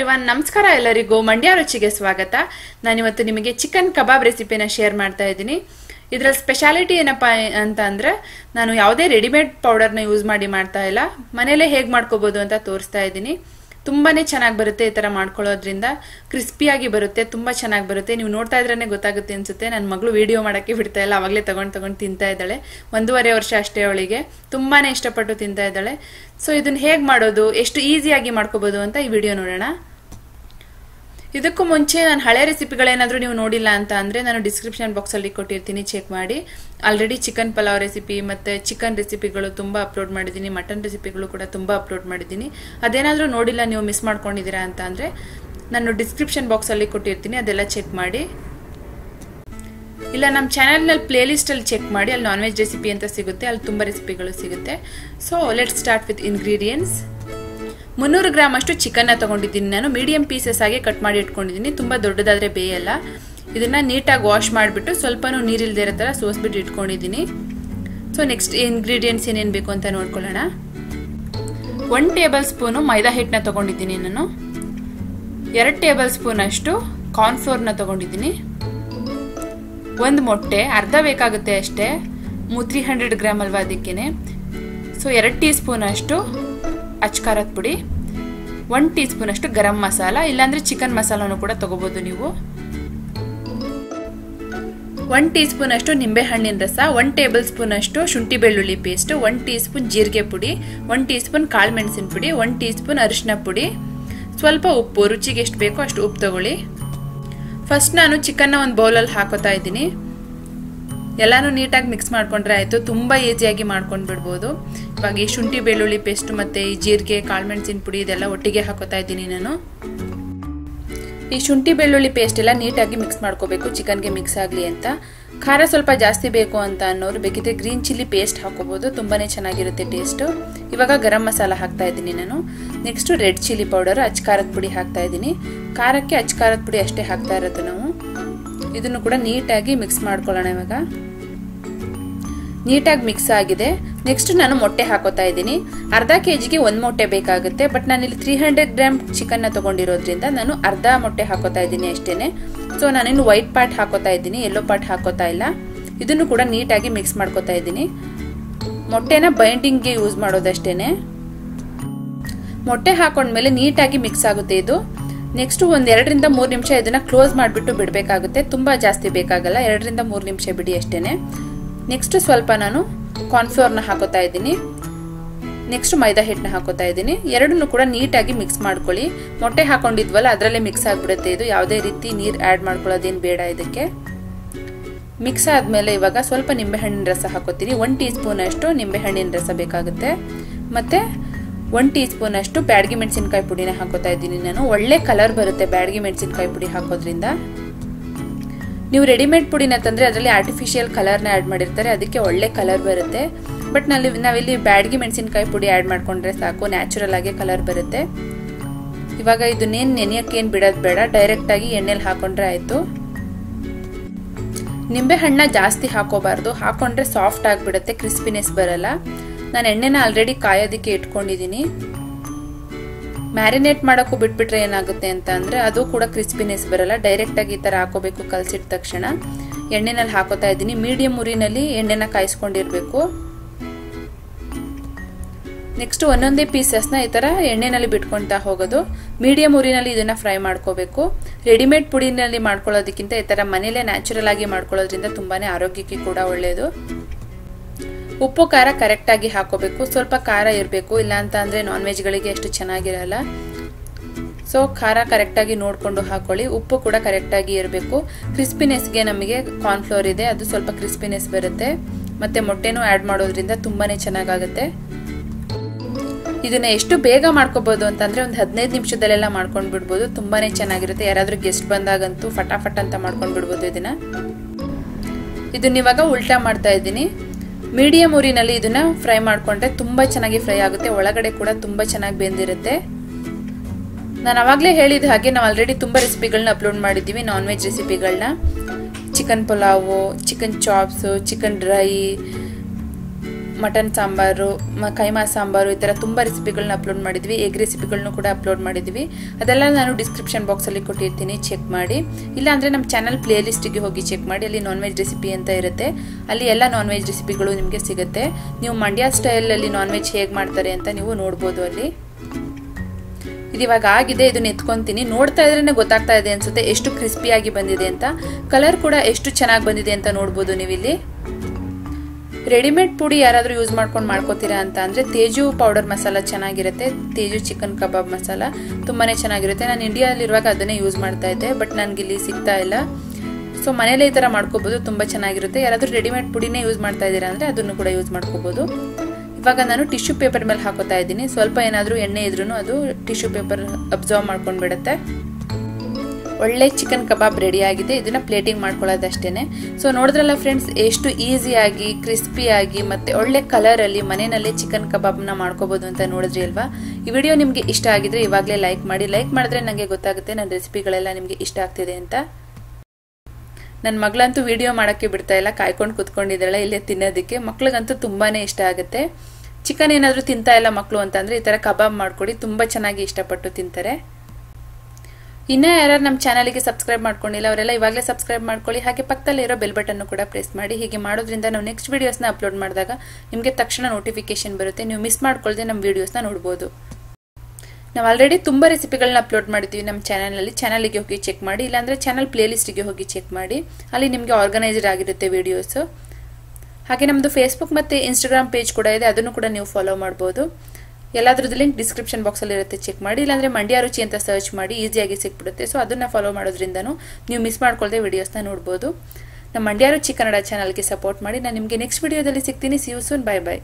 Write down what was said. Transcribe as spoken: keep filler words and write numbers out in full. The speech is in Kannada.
everyone, ನಮಸ್ಕಾರ ಎಲ್ಲರಿಗೂ ಮಂಡ್ಯ ರುಚಿಗೆ ಸ್ವಾಗತ. ನಾನು ಇವತ್ತು ನಿಮಗೆ chicken kebab recipe ನ ಶೇರ್ ಮಾಡ್ತಾ ಇದ್ದೀನಿ. ಇದರ ಸ್ಪೆಷಾಲಿಟಿ ಏನಪ್ಪ ಅಂತ ಅಂದ್ರೆ ನಾನು ಯಾವುದೇ ರೆಡಿಮೇಡ್ ಪೌಡರ್ ನ ಯೂಸ್ ಮಾಡಿ ಮಾಡ್ತಾ ಇಲ್ಲ. ಮನೆಯಲ್ಲೇ ಹೇಗೆ ಮಾಡ್ಕೊಬಹುದು ಅಂತ ತೋರಿಸ್ತಾ ಇದ್ದೀನಿ. ತುಂಬಾನೇ ಚೆನ್ನಾಗಿ ಬರುತ್ತೆ ಈ ತರ ಮಾಡ್ಕೊಳ್ಳೋದ್ರಿಂದ. ಕ್ರಿಸ್ಪಿಯಾಗಿ ಬರುತ್ತೆ, ತುಂಬಾ ಚೆನ್ನಾಗಿ ಬರುತ್ತೆ. ನೀವು ನೋಡ್ತಾ ಇದ್ರೇನೆ ಗೊತ್ತಾಗುತ್ತೆ ಅನ್ಸುತ್ತೆ. ನನ್ನ ಮಗಳು ವಿಡಿಯೋ ಮಾಡಕ್ಕೆ ಬಿಡ್ತಾ ಇಲ್ಲ. ಅವಾಗಲೇ ತಗೊಂಡ್ ತಗೊಂಡ್ ತಿಂತಾ ಇದ್ದಾಳೆ. ಒಂದೂವರೆ ವರ್ಷ ಅಷ್ಟೇ ಅವಳಿಗೆ. ತುಂಬಾನೇ ಇಷ್ಟಪಟ್ಟು ತಿಂತಾ ಇದ್ದಾಳೆ. ಸೋ ಇದನ್ನ ಹೇಗೆ ಮಾಡೋದು, ಎಷ್ಟು ಈಜಿಯಾಗಿ ಮಾಡ್ಕೊಬಹುದು ಅಂತ ಈ ವಿಡಿಯೋ ನೋಡೋಣ. ಇದಕ್ಕೂ ಮುಂಚೆ ನಾನು ಹಳೆ ರೆಸಿಪಿಗಳೇನಾದರೂ ನೀವು ನೋಡಿಲ್ಲ ಅಂತ ಅಂದ್ರೆ ನಾನು ಡಿಸ್ಕ್ರಿಪ್ಷನ್ ಬಾಕ್ಸ್ ಅಲ್ಲಿ ಕೊಟ್ಟಿರ್ತೀನಿ, ಚೆಕ್ ಮಾಡಿ. ಆಲ್ರೆಡಿ ಚಿಕನ್ ಪಲಾವ್ ರೆಸಿಪಿ ಮತ್ತೆ ಚಿಕನ್ ರೆಸಿಪಿಗಳು ತುಂಬಾ ಅಪ್ಲೋಡ್ ಮಾಡಿದ್ದೀನಿ, ಮಟನ್ ರೆಸಿಪಿಗಳು ಕೂಡ ತುಂಬಾ ಅಪ್ಲೋಡ್ ಮಾಡಿದ್ದೀನಿ. ಅದೇನಾದರೂ ನೋಡಿಲ್ಲ ನೀವು, ಮಿಸ್ ಮಾಡ್ಕೊಂಡಿದ್ದೀರಾ ಅಂತ ಅಂದ್ರೆ ನಾನು ಡಿಸ್ಕ್ರಿಪ್ಷನ್ ಬಾಕ್ಸ್ ಅಲ್ಲಿ ಕೊಟ್ಟಿರ್ತೀನಿ, ಅದೆಲ್ಲ ಚೆಕ್ ಮಾಡಿ. ಇಲ್ಲ ನಮ್ಮ ಚಾನೆಲ್ನಲ್ಲಿ ಪ್ಲೇ ಲಿಸ್ಟ್ ಅಲ್ಲಿ ಚೆಕ್ ಮಾಡಿ, ಅಲ್ಲಿ ನಾನ್ ವೆಜ್ ರೆಸಿಪಿ ಅಂತ ಸಿಗುತ್ತೆ, ಅಲ್ಲಿ ತುಂಬಾ ರೆಸಿಪಿಗಳು ಸಿಗುತ್ತೆ. So let's start with ingredients. ಮುನ್ನೂರು ಗ್ರಾಮ್ ಅಷ್ಟು ಚಿಕನ್ನ ತಗೊಂಡಿದ್ದೀನಿ ನಾನು. ಮೀಡಿಯಂ ಪೀಸಸ್ ಆಗಿ ಕಟ್ ಮಾಡಿ ಇಟ್ಕೊಂಡಿದ್ದೀನಿ, ತುಂಬ ದೊಡ್ಡದಾದರೆ ಬೇಯಲ್ಲ. ಇದನ್ನ ನೀಟಾಗಿ ವಾಶ್ ಮಾಡಿಬಿಟ್ಟು ಸ್ವಲ್ಪನೂ ನೀರಿಲ್ಲದೆ ಇರೋ ಥರ ಸೋಸ್ಬಿಟ್ಟು ಇಟ್ಕೊಂಡಿದ್ದೀನಿ. ಸೊ ನೆಕ್ಸ್ಟ್ ಇಂಗ್ರೀಡಿಯೆಂಟ್ಸ್ ಏನೇನು ಬೇಕು ಅಂತ ನೋಡ್ಕೊಳ್ಳೋಣ. ಒಂದು ಟೇಬಲ್ ಸ್ಪೂನು ಮೈದಾ ಹಿಟ್ಟನ್ನ ತೊಗೊಂಡಿದ್ದೀನಿ ನಾನು. ಎರಡು ಟೇಬಲ್ ಸ್ಪೂನ್ ಅಷ್ಟು ಕಾರ್ನ್ಫ್ಲೋರ್ನ ತೊಗೊಂಡಿದ್ದೀನಿ. ಒಂದು ಮೊಟ್ಟೆ, ಅರ್ಧ ಬೇಕಾಗುತ್ತೆ ಅಷ್ಟೇ, ತ್ರೀ ಹಂಡ್ರೆಡ್ ಗ್ರಾಮ್ ಅಲ್ವಾ ಅದಕ್ಕೇನೆ. ಸೊ ಎರಡು ಟೀ ಸ್ಪೂನ್ ಅಷ್ಟು ಅಚ್ಕಾರದ ಪುಡಿ, ಒಂದು ಟೀ ಸ್ಪೂನ್ ಅಷ್ಟು ಗರಂ ಮಸಾಲ, ಇಲ್ಲಾಂದ್ರೆ ಚಿಕನ್ ಮಸಾಲನೂ ಕೂಡ ತಗೋಬಹುದು ನೀವು. ಒಂದು ಟೀ ಸ್ಪೂನ್ ಅಷ್ಟು ನಿಂಬೆಹಣ್ಣಿನ ರಸ, ಒಂದು ಟೇಬಲ್ ಸ್ಪೂನ್ ಅಷ್ಟು ಶುಂಠಿ ಬೆಳ್ಳುಳ್ಳಿ ಪೇಸ್ಟ್, ಒಂದು ಟೀ ಸ್ಪೂನ್ ಜೀರಿಗೆ ಪುಡಿ, ಒಂದು ಟೀ ಸ್ಪೂನ್ ಕಾಳು ಮೆಣಸಿನ ಪುಡಿ, ಒಂದು ಟೀ ಸ್ಪೂನ್ ಅರಿಶಿನ ಪುಡಿ, ಸ್ವಲ್ಪ ಉಪ್ಪು. ರುಚಿಗೆ ಎಷ್ಟು ಬೇಕೋ ಅಷ್ಟು ಉಪ್ಪು ತಗೊಳ್ಳಿ. ಫಸ್ಟ್ ನಾನು ಚಿಕನ್ನ ಒಂದು ಬೌಲಲ್ಲಿ ಹಾಕೋತಾ ಇದ್ದೀನಿ. ಎಲ್ಲಾನು ನೀಟಾಗಿ ಮಿಕ್ಸ್ ಮಾಡ್ಕೊಂಡ್ರೆ ಆಯಿತು, ತುಂಬ ಈಸಿಯಾಗಿ ಮಾಡ್ಕೊಂಡು ಬಿಡ್ಬೋದು. ಇವಾಗ ಈ ಶುಂಠಿ ಬೆಳ್ಳುಳ್ಳಿ ಪೇಸ್ಟ್ ಮತ್ತು ಈ ಜೀರಿಗೆ ಕಾಳುಮೆಣಸಿನ ಪುಡಿ ಇದೆಲ್ಲ ಒಟ್ಟಿಗೆ ಹಾಕೋತಾ ಇದ್ದೀನಿ ನಾನು. ಈ ಶುಂಠಿ ಬೆಳ್ಳುಳ್ಳಿ ಪೇಸ್ಟ್ ಎಲ್ಲ ನೀಟಾಗಿ ಮಿಕ್ಸ್ ಮಾಡ್ಕೋಬೇಕು ಚಿಕನ್ಗೆ ಮಿಕ್ಸ್ ಆಗಲಿ ಅಂತ. ಖಾರ ಸ್ವಲ್ಪ ಜಾಸ್ತಿ ಬೇಕು ಅಂತ ಅನ್ನೋರು ಬೇಕಿದ್ರೆ ಗ್ರೀನ್ ಚಿಲ್ಲಿ ಪೇಸ್ಟ್ ಹಾಕೋಬೋದು, ತುಂಬಾ ಚೆನ್ನಾಗಿರುತ್ತೆ ಟೇಸ್ಟು. ಇವಾಗ ಗರಂ ಮಸಾಲ ಹಾಕ್ತಾ ಇದ್ದೀನಿ ನಾನು. ನೆಕ್ಸ್ಟು ರೆಡ್ ಚಿಲ್ಲಿ ಪೌಡರ್, ಅಚ್ಕಾರದ ಪುಡಿ ಹಾಕ್ತಾ ಇದ್ದೀನಿ. ಖಾರಕ್ಕೆ ಅಚ್ಕಾರದ ಪುಡಿ ಅಷ್ಟೇ ಹಾಕ್ತಾ ಇರೋದು ನಾವು. ಇದನ್ನು ಕೂಡ ನೀಟಾಗಿ ಮಿಕ್ಸ್ ಮಾಡ್ಕೊಳ್ಳೋಣ. ಇವಾಗ ನೀಟಾಗಿ ಮಿಕ್ಸ್ ಆಗಿದೆ. ನೆಕ್ಸ್ಟ್ ನಾನು ಮೊಟ್ಟೆ ಹಾಕೋತಾ ಇದ್ದೀನಿ. ಅರ್ಧ ಕೆ ಜಿಗೆ ಒಂದು ಮೊಟ್ಟೆ ಬೇಕಾಗುತ್ತೆ, ಬಟ್ ನಾನಿಲ್ಲಿ ತ್ರೀ ಹಂಡ್ರೆಡ್ ಗ್ರಾಮ್ ಚಿಕನ್ನ ತೊಗೊಂಡಿರೋದ್ರಿಂದ ನಾನು ಅರ್ಧ ಮೊಟ್ಟೆ ಹಾಕೋತಾ ಇದ್ದೀನಿ ಅಷ್ಟೇನೆ. ಸೊ ನಾನಿನ್ನು ವೈಟ್ ಪಾರ್ಟ್ ಹಾಕೋತಾ ಇದ್ದೀನಿ, ಯೆಲ್ಲೋ ಪಾರ್ಟ್ ಹಾಕೋತಾ ಇಲ್ಲ. ಇದನ್ನು ಕೂಡ ನೀಟಾಗಿ ಮಿಕ್ಸ್ ಮಾಡ್ಕೋತಾ ಇದ್ದೀನಿ. ಮೊಟ್ಟೆನ ಬೈಂಡಿಂಗ್ಗೆ ಯೂಸ್ ಮಾಡೋದಷ್ಟೇನೆ. ಮೊಟ್ಟೆ ಹಾಕೊಂಡ್ಮೇಲೆ ನೀಟಾಗಿ ಮಿಕ್ಸ್ ಆಗುತ್ತೆ ಇದು. ನೆಕ್ಸ್ಟ್ ಒಂದು ಎರಡರಿಂದ ಮೂರು ನಿಮಿಷ ಇದನ್ನ ಕ್ಲೋಸ್ ಮಾಡಿಬಿಟ್ಟು ಬಿಡಬೇಕಾಗುತ್ತೆ, ತುಂಬ ಜಾಸ್ತಿ ಬೇಕಾಗಲ್ಲ, ಎರಡರಿಂದ ಮೂರು ನಿಮಿಷ ಬಿಡಿ ಅಷ್ಟೇನೆ. ನೆಕ್ಸ್ಟ್ ಸ್ವಲ್ಪ ನಾನು ಕಾರ್ನ್ಫ್ಲೋರ್ನ ಹಾಕೋತಾ ಇದ್ದೀನಿ, ನೆಕ್ಸ್ಟ್ ಮೈದಾ ಹಿಟ್ಟನ್ನ ಹಾಕೋತಾ ಇದ್ದೀನಿ. ಎರಡನ್ನೂ ಕೂಡ ನೀಟಾಗಿ ಮಿಕ್ಸ್ ಮಾಡ್ಕೊಳ್ಳಿ. ಮೊಟ್ಟೆ ಹಾಕೊಂಡಿದ್ವಲ್ಲ ಅದರಲ್ಲೇ ಮಿಕ್ಸ್ ಆಗಿಬಿಡುತ್ತೆ ಇದು, ಯಾವುದೇ ರೀತಿ ನೀರು ಆ್ಯಡ್ ಮಾಡ್ಕೊಳ್ಳೋದೇನು ಬೇಡ ಇದಕ್ಕೆ. ಮಿಕ್ಸ್ ಆದಮೇಲೆ ಇವಾಗ ಸ್ವಲ್ಪ ನಿಂಬೆಹಣ್ಣಿನ ರಸ ಹಾಕೋತೀನಿ. ಒಂದು ಟೀ ಸ್ಪೂನ್ ಅಷ್ಟು ನಿಂಬೆಹಣ್ಣಿನ ರಸ ಬೇಕಾಗುತ್ತೆ. ಮತ್ತು ಒಂದು ಟೀ ಸ್ಪೂನ್ ಅಷ್ಟು ಬ್ಯಾಡಗಿ ಮೆಣಸಿನಕಾಯಿ ಪುಡಿನ ಹಾಕೋತಾ ಇದ್ದೀನಿ ನಾನು. ಒಳ್ಳೆ ಕಲರ್ ಬರುತ್ತೆ ಬ್ಯಾಡಗಿ ಮೆಣಸಿನಕಾಯಿ ಪುಡಿ ಹಾಕೋದ್ರಿಂದ. ನೀವು ರೆಡಿಮೇಡ್ ಪುಡಿನ ತಂದರೆ ಅದರಲ್ಲಿ ಆರ್ಟಿಫಿಷಿಯಲ್ ಕಲರ್ನ ಆ್ಯಡ್ ಮಾಡಿರ್ತಾರೆ, ಅದಕ್ಕೆ ಒಳ್ಳೆ ಕಲರ್ ಬರುತ್ತೆ. ಬಟ್ ನಲ್ಲಿ ನಾವಿಲ್ಲಿ ಬ್ಯಾಡಗಿ ಮೆಣಸಿನಕಾಯಿ ಪುಡಿ ಆ್ಯಡ್ ಮಾಡಿಕೊಂಡ್ರೆ ಸಾಕು, ನ್ಯಾಚುರಲ್ ಆಗಿ ಕಲರ್ ಬರುತ್ತೆ. ಇವಾಗ ಇದನ್ನೇನು ನೆನೆಯೋಕ್ಕೇನು ಬಿಡೋದು ಬೇಡ, ಡೈರೆಕ್ಟಾಗಿ ಎಣ್ಣೆಲಿ ಹಾಕೊಂಡ್ರೆ ಆಯಿತು. ನಿಂಬೆಹಣ್ಣ ಜಾಸ್ತಿ ಹಾಕೋಬಾರ್ದು, ಹಾಕೊಂಡ್ರೆ ಸಾಫ್ಟ್ ಆಗಿಬಿಡುತ್ತೆ, ಕ್ರಿಸ್ಪಿನೆಸ್ ಬರಲ್ಲ. ನಾನು ಎಣ್ಣೆನ ಆಲ್ರೆಡಿ ಕಾಯೋದಕ್ಕೆ ಇಟ್ಕೊಂಡಿದ್ದೀನಿ. ಮ್ಯಾರಿನೇಟ್ ಮಾಡೋಕ್ಕೂ ಬಿಟ್ಬಿಟ್ರೆ ಏನಾಗುತ್ತೆ ಅಂತ ಅಂದರೆ ಅದು ಕೂಡ ಕ್ರಿಸ್ಪಿನೆಸ್ ಬರಲ್ಲ. ಡೈರೆಕ್ಟಾಗಿ ಈ ಥರ ಹಾಕೋಬೇಕು. ಕಲಸಿದ ತಕ್ಷಣ ಎಣ್ಣೆನಲ್ಲಿ ಹಾಕೋತಾ ಇದ್ದೀನಿ. ಮೀಡಿಯಮ್ ಉರಿನಲ್ಲಿ ಎಣ್ಣೆನ ಕಾಯಿಸ್ಕೊಂಡಿರಬೇಕು. ನೆಕ್ಸ್ಟ್ ಒಂದೊಂದೇ ಪೀಸಸ್ನ ಈ ಥರ ಎಣ್ಣೆನಲ್ಲಿ ಬಿಟ್ಕೊಳ್ತಾ ಹೋಗೋದು. ಮೀಡಿಯಮ್ ಉರಿನಲ್ಲಿ ಇದನ್ನು ಫ್ರೈ ಮಾಡ್ಕೋಬೇಕು. ರೆಡಿಮೇಡ್ ಪುಡಿನಲ್ಲಿ ಮಾಡ್ಕೊಳ್ಳೋದಕ್ಕಿಂತ ಈ ಥರ ಮನೇಲೇ ನ್ಯಾಚುರಲ್ ಆಗಿ ಮಾಡ್ಕೊಳ್ಳೋದ್ರಿಂದ ತುಂಬಾ ಆರೋಗ್ಯಕ್ಕೆ ಕೂಡ ಒಳ್ಳೆಯದು. ಉಪ್ಪು ಖಾರ ಕರೆಕ್ಟಾಗಿ ಹಾಕೋಬೇಕು, ಸ್ವಲ್ಪ ಖಾರ ಇರಬೇಕು, ಇಲ್ಲ ಅಂತ ಅಂದರೆ ನಾನ್ ವೆಜ್ಗಳಿಗೆ ಅಷ್ಟು ಚೆನ್ನಾಗಿರಲ್ಲ. ಸೊ ಖಾರ ಕರೆಕ್ಟಾಗಿ ನೋಡಿಕೊಂಡು ಹಾಕೊಳ್ಳಿ. ಉಪ್ಪು ಕೂಡ ಕರೆಕ್ಟಾಗಿ ಇರಬೇಕು. ಕ್ರಿಸ್ಪಿನೆಸ್ಗೆ ನಮಗೆ ಕಾರ್ನ್ಫ್ಲೋರ್ ಇದೆ, ಅದು ಸ್ವಲ್ಪ ಕ್ರಿಸ್ಪಿನೆಸ್ ಬರುತ್ತೆ. ಮತ್ತು ಮೊಟ್ಟೆನೂ ಆ್ಯಡ್ ಮಾಡೋದ್ರಿಂದ ತುಂಬಾ ಚೆನ್ನಾಗಾಗುತ್ತೆ. ಇದನ್ನು ಎಷ್ಟು ಬೇಗ ಮಾಡ್ಕೋಬೋದು ಅಂತಂದರೆ ಒಂದು ಹದಿನೈದು ನಿಮಿಷದಲ್ಲೆಲ್ಲ ಮಾಡ್ಕೊಂಡು ಬಿಡ್ಬೋದು, ತುಂಬಾ ಚೆನ್ನಾಗಿರುತ್ತೆ. ಯಾರಾದರೂ ಗೆಸ್ಟ್ ಬಂದಾಗಂತೂ ಫಟಾಫಟ್ ಅಂತ ಮಾಡ್ಕೊಂಡು ಬಿಡ್ಬೋದು ಇದನ್ನು. ಇದನ್ನಿವಾಗ ಉಲ್ಟಾ ಮಾಡ್ತಾ ಇದ್ದೀನಿ. ಮೀಡಿಯಮ್ ಉರಿನಲ್ಲಿ ಇದನ್ನು ಫ್ರೈ ಮಾಡಿಕೊಂಡ್ರೆ ತುಂಬ ಚೆನ್ನಾಗಿ ಫ್ರೈ ಆಗುತ್ತೆ, ಒಳಗಡೆ ಕೂಡ ತುಂಬ ಚೆನ್ನಾಗಿ ಬೆಂದಿರುತ್ತೆ. ನಾನು ಆವಾಗಲೇ ಹೇಳಿದ ಹಾಗೆ ನಾವು ಆಲ್ರೆಡಿ ತುಂಬ ರೆಸಿಪಿಗಳನ್ನ ಅಪ್ಲೋಡ್ ಮಾಡಿದ್ದೀವಿ, ನಾನ್ ವೆಜ್ ರೆಸಿಪಿಗಳನ್ನ. Chicken pulao, chicken chops, chicken dry mutton sambaru, kaima sambaru, there are tumba recipical upload madidvi, egg recipical no could upload madidvi. Adalana description box a liquidini check madi. Ilandranam channel playlist hogi check madeli non veg recipe and irate. Ali ella non veg recipe go in sigate. New Mandia style ali non veg egg martharenta, new node bodoli. ಇವಾಗ ಆಗಿದೆ ಇದನ್ನ ಎತ್ಕೊಂತೀನಿ ನೋಡ್ತಾ ಇದ್ರೇನೆ ಗೊತ್ತಾಗ್ತಾ ಇದೆ ಅನ್ಸುತ್ತೆ ಎಷ್ಟು ಕ್ರಿಸ್ಪಿ ಆಗಿ ಬಂದಿದೆ ಅಂತ ಕಲರ್ ಕೂಡ ಎಷ್ಟು ಚೆನ್ನಾಗಿ ಬಂದಿದೆ ಅಂತ ನೋಡಬಹುದು ನೀವು ಇಲ್ಲಿ ರೆಡಿಮೇಡ್ ಪುಡಿ ಯಾರಾದರೂ ಯೂಸ್ ಮಾಡ್ಕೊಂಡು ಮಾಡ್ಕೊತೀರಾ ಅಂತ ಅಂದ್ರೆ ತೇಜು ಪೌಡರ್ ಮಸಾಲಾ ಚೆನ್ನಾಗಿರುತ್ತೆ ತೇಜು ಚಿಕನ್ ಕಬಾಬ್ ಮಸಾಲಾ ತುಂಬಾನೇ ಚೆನ್ನಾಗಿರುತ್ತೆ ನಾನು ಇಂಡಿಯಾದಲ್ಲಿ ಇರುವಾಗ ಅದನ್ನೇ ಯೂಸ್ ಮಾಡ್ತಾ ಇದ್ದೆ ಬಟ್ ನನಗೆ ಇಲ್ಲಿ ಸಿಗ್ತಾ ಇಲ್ಲ So, ಮನೆಯಲ್ಲಿ ಈ ತರ ಮಾಡ್ಕೊಬಹುದು ತುಂಬಾ ಚೆನ್ನಾಗಿರುತ್ತೆ ಯಾರಾದರೂ ರೆಡಿಮೇಡ್ ಪುಡಿನೇ ಯೂಸ್ ಮಾಡ್ತಾ ಇದ್ದೀರಾ ಅಂದ್ರೆ ಅದನ್ನು ಕೂಡ ಯೂಸ್ ಮಾಡ್ಕೊಬಹುದು ಇವಾಗ ನಾನು ಟಿಶ್ಯೂ ಪೇಪರ್ ಮೇಲೆ ಹಾಕೋತಾ ಇದ್ದೀನಿ ಸ್ವಲ್ಪ ಏನಾದರೂ ಎಣ್ಣೆ ಇದ್ರೂನು ಅದು ಟಿಶ್ಯೂ ಪೇಪರ್ ಅಬ್ಸಾರ್ಬ್ ಮಾಡ್ಕೊಂಡು ಬಿಡುತ್ತೆ ಒಳ್ಳೆ ಚಿಕನ್ ಕಬಾಬ್ ರೆಡಿ ಆಗಿದೆ ಇದನ್ನ ಪ್ಲೇಟಿಂಗ್ ಮಾಡ್ಕೊಳ್ಳೋದು ಅಷ್ಟೇನೇ ಸೋ ನೋಡಿದ್ರಲ್ಲ ಫ್ರೆಂಡ್ಸ್ ಎಷ್ಟು ಈಜಿ ಆಗಿ ಕ್ರಿಸ್ಪಿ ಆಗಿ ಮತ್ತೆ ಒಳ್ಳೆ ಕಲರ್ ಅಲ್ಲಿ ಮನೆಯಲ್ಲೇ ಚಿಕನ್ ಕಬಾಬ್ ನ ಮಾಡ್ಕೊಬಹುದು ಅಂತ ನೋಡಿದ್ರಿ ಅಲ್ವಾ ಈ ವಿಡಿಯೋ ನಿಮಗೆ ಇಷ್ಟ ಆಗಿದ್ರೆ ಇವಾಗಲೇ ಲೈಕ್ ಮಾಡಿ ಲೈಕ್ ಮಾಡಿದ್ರೆ ನನಗೆ ಗೊತ್ತಾಗುತ್ತೆ ನನ್ನ ರೆಸಿಪಿಗಳೆಲ್ಲ ನಿಮಗೆ ಇಷ್ಟ ಆಗ್ತಿದೆ ಅಂತ ನನ್ನ ಮಗಳಂತೂ ವಿಡಿಯೋ ಮಾಡಕ್ಕೆ ಬಿಡ್ತಾ ಇಲ್ಲ ಕಾಯ್ಕೊಂಡು ಕೂತ್ಕೊಂಡಿದ್ದಾಳೆ ಇಲ್ಲಿ ತಿನ್ನೋದಕ್ಕೆ ಮಕ್ಕಳಿಗಂತೂ ತುಂಬಾನೇ ಇಷ್ಟ ಆಗುತ್ತೆ ಚಿಕನ್ ಏನಾದರೂ ತಿಂತಾ ಇಲ್ಲ ಮಕ್ಕಳು ಅಂತಂದ್ರೆ ಈ ತರ ಕಬಾಬ್ ಮಾಡ್ಕೊಡಿ ತುಂಬಾ ಚೆನ್ನಾಗಿ ಇಷ್ಟಪಟ್ಟು ತಿಂತಾರೆ ಇನ್ನ ಯಾರು ನಮ್ಮ ಚಾನೆಲ್ ಗೆ ಸಬ್ಸ್ಕ್ರೈಬ್ ಮಾಡ್ಕೊಂಡಿಲ್ಲ ಅವರೆಲ್ಲ ಇವಾಗಲೇ ಸಬ್ಸ್ಕ್ರೈಬ್ ಮಾಡ್ಕೊಳ್ಳಿ ಹಾಗೆ ಪಕ್ಕದಲ್ಲಿ ಇರೋ ಬೆಲ್ ಬಟನ್ ಕೂಡ ಪ್ರೆಸ್ ಮಾಡಿ ಹೀಗೆ ಮಾಡೋದ್ರಿಂದ ನಾವು ನೆಕ್ಸ್ಟ್ ವಿಡಿಯೋಸ್ ನ ಅಪ್ಲೋಡ್ ಮಾಡಿದಾಗ ನಿಮಗೆ ತಕ್ಷಣ ನೋಟಿಫಿಕೇಶನ್ ಬರುತ್ತೆ ನೀವು ಮಿಸ್ ಮಾಡ್ಕೊಳ್ಳದೆ ನಮ್ಮ ವಿಡಿಯೋಸ್ ನ ನೋಡಬಹುದು ನಾವು ಆಲ್ರೆಡಿ ತುಂಬಾ ರೆಸಿಪಿಗಳನ್ನು ಅಪ್ಲೋಡ್ ಮಾಡಿದ್ದೀವಿ ನಮ್ಮ ಚಾನೆಲ್ ಅಲ್ಲಿ ಚಾನೆಲ್ ಗೆ ಹೋಗಿ ಚೆಕ್ ಮಾಡಿ ಇಲ್ಲ ಅಂದ್ರೆ ಚಾನೆಲ್ ಪ್ಲೇಲಿಸ್ಟ್ ಗೆ ಹೋಗಿ ಚೆಕ್ ಮಾಡಿ ಅಲ್ಲಿ ನಿಮಗೆ ಆರ್ಗನೈಸ್ಡ್ ಆಗಿರುತ್ತೆ ವಿಡಿಯೋಸ್ ಹಾಗೆ ನಮ್ಮದು Facebook ಮತ್ತೆ Instagram ಪೇಜ್ ಕೂಡ ಇದೆ ಅದನ್ನು ಕೂಡ ನೀವು ಫಾಲೋ ಮಾಡಬಹುದು ಎಲ್ಲದರದ್ದು ಲಿಂಕ್ ಡಿಸ್ಕ್ರಿಪ್ಷನ್ ಬಾಕ್ಸ್ ಅಲ್ಲಿ ಇರುತ್ತೆ ಚೆಕ್ ಮಾಡಿ ಇಲ್ಲ ಅಂದ್ರೆ ಮಂಡ್ಯ ರುಚಿ ಅಂತ ಸರ್ಚ್ ಮಾಡಿ ಈಜಿಯಾಗಿ ಸಿಕ್ಬಿಡುತ್ತೆ ಸೋ ಅದನ್ನ ಫಾಲೋ ಮಾಡೋದ್ರಿಂದನೂ ನೀವು ಮಿಸ್ ಮಾಡ್ಕೊಳ್ಳದೆ ವಿಡಿಯೋಸ್ ನ ನೋಡಬಹುದು ನಮ್ಮ ಮಂಡ್ಯ ರುಚಿ ಕನ್ನಡ ಚಾನೆಲ್ ಗೆ ಸಪೋರ್ಟ್ ಮಾಡಿ ನಾನು ನಿಮಗೆ ನೆಕ್ಸ್ಟ್ ವಿಡಿಯೋದಲ್ಲಿ ಸಿಗ್ತೀನಿ see you soon bye bye